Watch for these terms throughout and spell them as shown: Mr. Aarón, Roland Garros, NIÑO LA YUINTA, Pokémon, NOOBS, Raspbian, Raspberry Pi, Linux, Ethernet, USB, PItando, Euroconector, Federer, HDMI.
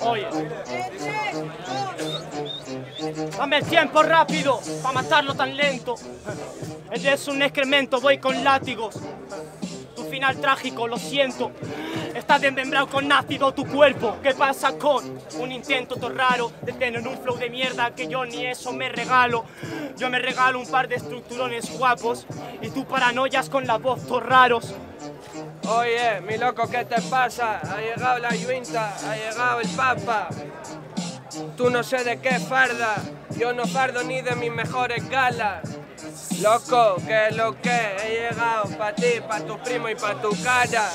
Oye, dame el tiempo rápido para matarlo tan lento. Él es un excremento, voy con látigos. Tu final trágico, lo siento. Está desmembrado con ácido tu cuerpo. ¿Qué pasa con un intento todo raro de tener un flow de mierda que yo ni eso me regalo? Yo me regalo un par de estructurones guapos y tú paranoias con la voz todo raros. Oye, mi loco, ¿qué te pasa? Ha llegado la Yuinta, ha llegado el Papa. Tú no sé de qué farda, yo no fardo ni de mis mejores galas. Loco, que lo que he llegado pa' ti, pa' tu primo y pa' tu cara.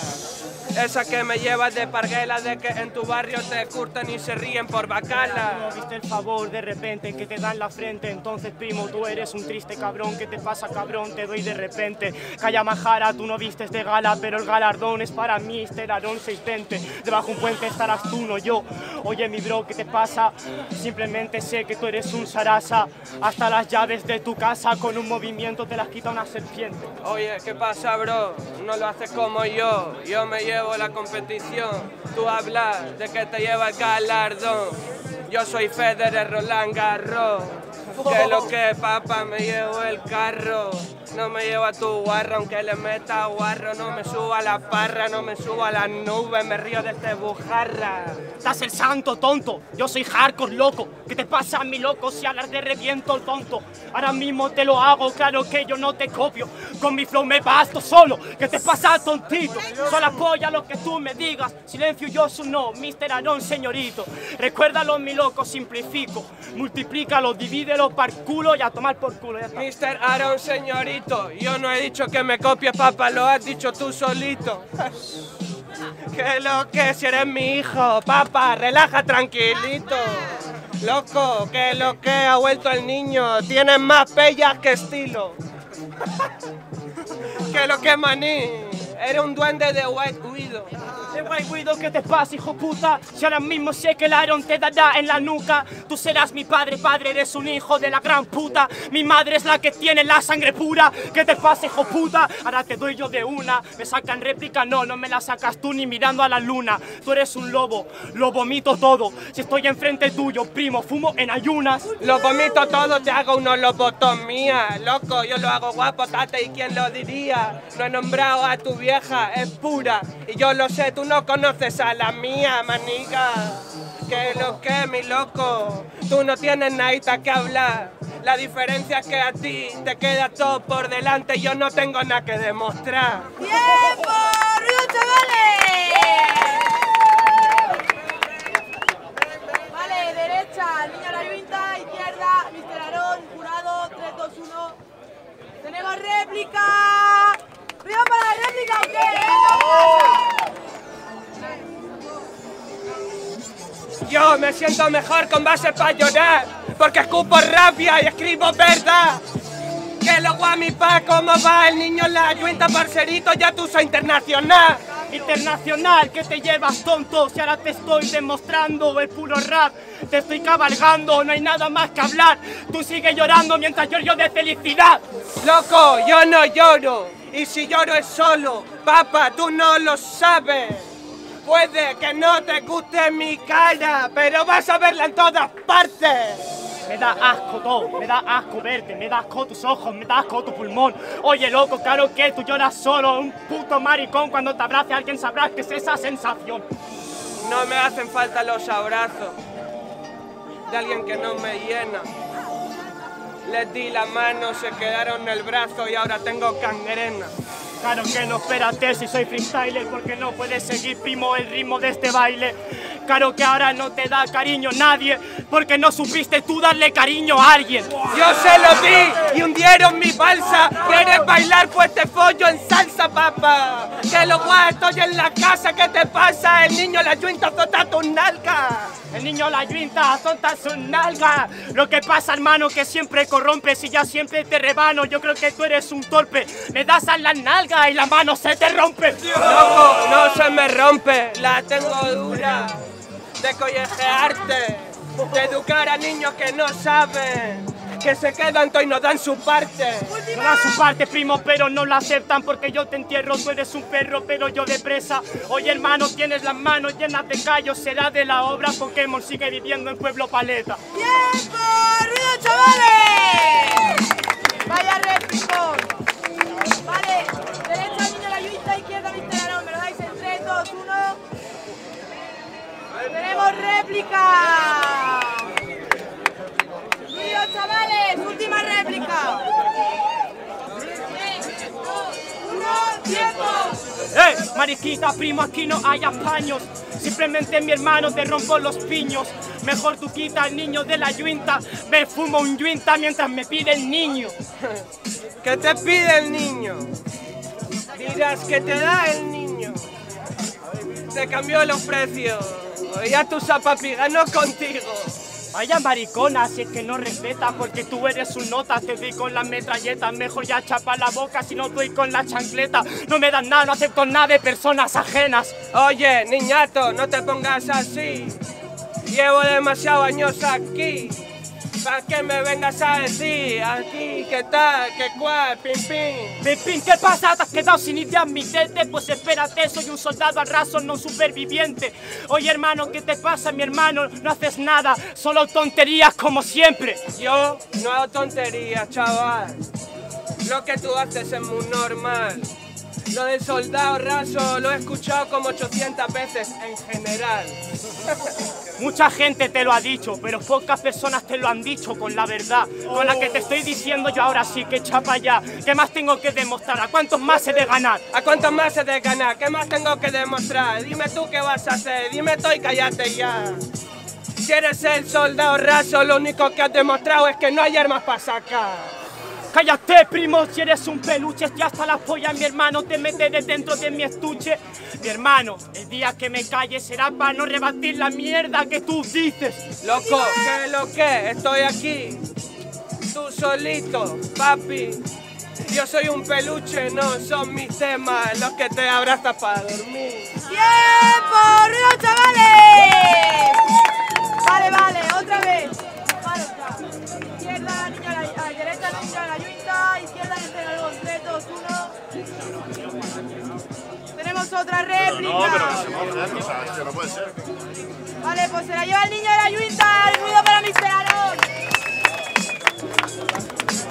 Esa que me llevas de parguela, de que en tu barrio te curten y se ríen por bacala. No viste el favor de repente que te dan la frente. Entonces, primo, tú eres un triste cabrón. ¿Qué te pasa, cabrón? Te doy de repente. Calla, majara, tú no vistes de gala, pero el galardón es para mí, Mr. Aarón 620. Debajo un puente estarás tú, no yo. Oye, mi bro, ¿qué te pasa? Simplemente sé que tú eres un sarasa. Hasta las llaves de tu casa con un movimiento te las quita una serpiente. Oye, ¿qué pasa, bro? No lo haces como yo. Yo me llevo la competición, tú hablas de que te lleva el galardón. Yo soy Federer, Roland Garros. Que lo que, papá, me llevo el carro. No me llevo a tu guarro, aunque le meta guarro. No me subo a la parra, no me subo a las nubes, me río de este bujarra. Estás el santo, tonto. Yo soy hardcore, loco. ¿Qué te pasa, mi loco? Si hablas de reviento, tonto. Ahora mismo te lo hago, claro que yo no te copio. Con mi flow me basto solo. ¿Qué te pasa, tontito? Solo apoya lo que tú me digas. Silencio, yo soy no, Mr. Aarón, señorito. Recuérdalo, mi loco, simplifico. Multiplícalo, divídelo par culo y a tomar por culo. Mr. Aarón, señorito. Yo no he dicho que me copies, papá, lo has dicho tú solito. Que lo que, si eres mi hijo, papá, relaja tranquilito. Loco, que lo que, ha vuelto el niño, tienes más pellas que estilo. Que lo que, maní, eres un duende de White Widow. Ay, Guido, ¿qué te pasa, hijo puta? Si ahora mismo sé que el Aarón te dará en la nuca. Tú serás mi padre, padre, eres un hijo de la gran puta. Mi madre es la que tiene la sangre pura. ¿Qué te pasa, hijo puta? Ahora te doy yo de una. Me sacan réplica, no, no me la sacas tú ni mirando a la luna. Tú eres un lobo, lo vomito todo. Si estoy enfrente tuyo, primo, fumo en ayunas. Lo vomito todo, te hago una lobotomía. Loco, yo lo hago guapo, tate, ¿y quién lo diría? No he nombrado a tu vieja, es pura. Y yo lo sé, tú no conoces a la mía, manica. Que lo que, mi loco, tú no tienes nada que hablar. La diferencia es que a ti te queda todo por delante. Yo no tengo nada que demostrar. ¡Tiempo! ¡Ruido, chavales! Vale, derecha, Niño La Yuinta, izquierda, Mr. Aarón, jurado, 3, 2, 1. ¡Tenemos réplica! ¡Río para la réplica, o qué! Yo me siento mejor con base para llorar, porque escupo rabia y escribo verdad. Que lo guamipa, ¿cómo va el Niño La Yuinta, parcerito? Ya tú soy internacional. Internacional, ¿qué te llevas, tonto? Si ahora te estoy demostrando el puro rap, te estoy cabalgando, no hay nada más que hablar. Tú sigues llorando mientras lloro de felicidad. Loco, yo no lloro, y si lloro es solo. Papá, tú no lo sabes. Puede que no te guste mi cara, pero vas a verla en todas partes. Me da asco todo, me da asco verte, me da asco tus ojos, me da asco tu pulmón. Oye, loco, claro que tú lloras solo, un puto maricón. Cuando te abrace alguien sabrá qué es esa sensación. No me hacen falta los abrazos de alguien que no me llena. Les di la mano, se quedaron en el brazo y ahora tengo cangrena. Claro que no, espérate, si soy freestyler, porque no puedes seguir, primo, el ritmo de este baile. Claro que ahora no te da cariño nadie, porque no supiste tú darle cariño a alguien. Yo se lo di y hundieron mi balsa. ¿Quieres bailar? Pues te follo en salsa, papá. Que lo guay, estoy en la casa, ¿qué te pasa? El Niño La Yuinta azota tus nalgas. El Niño La Yuinta azota sus nalgas. Lo que pasa, hermano, que siempre corrompes y ya siempre te rebano. Yo creo que tú eres un torpe. Me das a las nalgas y la mano se te rompe. Loco, no se me rompe, la tengo dura de collejearte, de educar a niños que no saben, que se quedan y no dan su parte. No dan su parte, primo, pero no la aceptan, porque yo te entierro, tú eres un perro, pero yo de presa. Oye, hermano, tienes las manos llenas de callos, será de la obra Pokémon, sigue viviendo en Pueblo Paleta. ¡Tiempo! ¡Ruido, chavales! ¡Vaya red, primo! Vale, derecha, niño la Yuinta, izquierda, Mr. Aarón, ¿me lo dais en 3, 2, 1? ¡Tenemos réplica! Chavales, última réplica. 3, 2, 1, tiempo. Mariquita, primo, aquí no hay apaños. Simplemente, mi hermano, te rompo los piños. Mejor tú quita al niño de la Yuinta. Me fumo un Yuinta mientras me pide el niño. ¿Qué te pide el niño? Dirás que te da el niño. Te cambió los precios. Ya tus zapapigas no contigo. Vaya maricona, si es que no respeta, porque tú eres un nota, te doy con la metralleta. Mejor ya chapa la boca, si no doy con la chancleta. No me das nada, no acepto nada de personas ajenas. Oye, niñato, no te pongas así. Llevo demasiados años aquí, para que me vengas a decir aquí, ¿qué tal? ¿Qué cual? Pim, pim. Pim, pim, ¿qué pasa? ¿Te has quedado sin ideas, mi tete? Pues espérate, soy un soldado al raso, no un superviviente. Oye, hermano, ¿qué te pasa, mi hermano? No haces nada, solo tonterías como siempre. Yo no hago tonterías, chaval. Lo que tú haces es muy normal. Lo del soldado raso lo he escuchado como 800 veces en general. Mucha gente te lo ha dicho, pero pocas personas te lo han dicho con la verdad. Con la que te estoy diciendo yo ahora sí, que chapa ya. ¿Qué más tengo que demostrar? ¿A cuántos más he de ganar? ¿A cuántos más he de ganar? ¿Qué más tengo que demostrar? Dime tú qué vas a hacer, dime tú y cállate ya. Si eres el soldado raso, lo único que has demostrado es que no hay armas para sacar. Cállate, primo, si eres un peluche, estoy hasta las pollas, mi hermano, te meteré dentro de mi estuche. Mi hermano, el día que me calle será para no rebatir la mierda que tú dices. Loco, ¿qué es lo que? Estoy aquí, tú solito, papi. Yo soy un peluche, no son mis temas los que te abrazas para dormir. ¡Tiempo! ¡Ruido, chavales! Vale, vale, otra vez. Izquierda, niño la Yuinta, derecha, niño la Yuinta, izquierda, Aarón, 3, 2, 1. Tenemos otra réplica. No, pero se no puede ser. Vale, pues se la lleva el niño de la Yuinta. El ruido para Mr. Aarón.